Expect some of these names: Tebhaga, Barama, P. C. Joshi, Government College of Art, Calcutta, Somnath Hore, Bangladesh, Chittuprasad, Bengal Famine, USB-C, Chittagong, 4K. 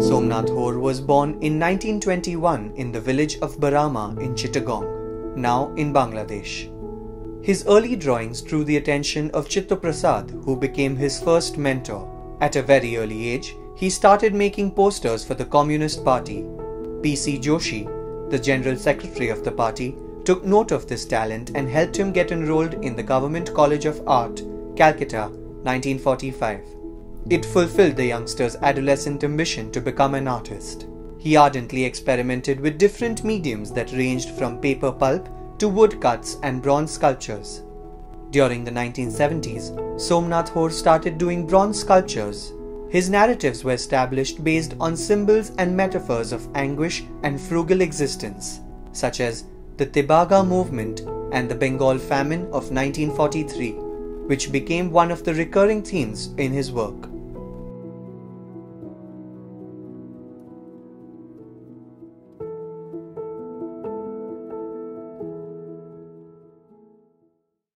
Somnath Hore was born in 1921 in the village of Barama in Chittagong, now in Bangladesh. His early drawings drew the attention of Chittuprasad, who became his first mentor. At a very early age, he started making posters for the Communist Party. P. C. Joshi, the General Secretary of the party, took note of this talent and helped him get enrolled in the Government College of Art, Calcutta, 1945. It fulfilled the youngster's adolescent ambition to become an artist. He ardently experimented with different mediums that ranged from paper pulp to woodcuts and bronze sculptures. During the 1970s, Somnath Hore started doing bronze sculptures. His narratives were established based on symbols and metaphors of anguish and frugal existence, such as the Tebhaga movement and the Bengal Famine of 1943, which became one of the recurring themes in his work.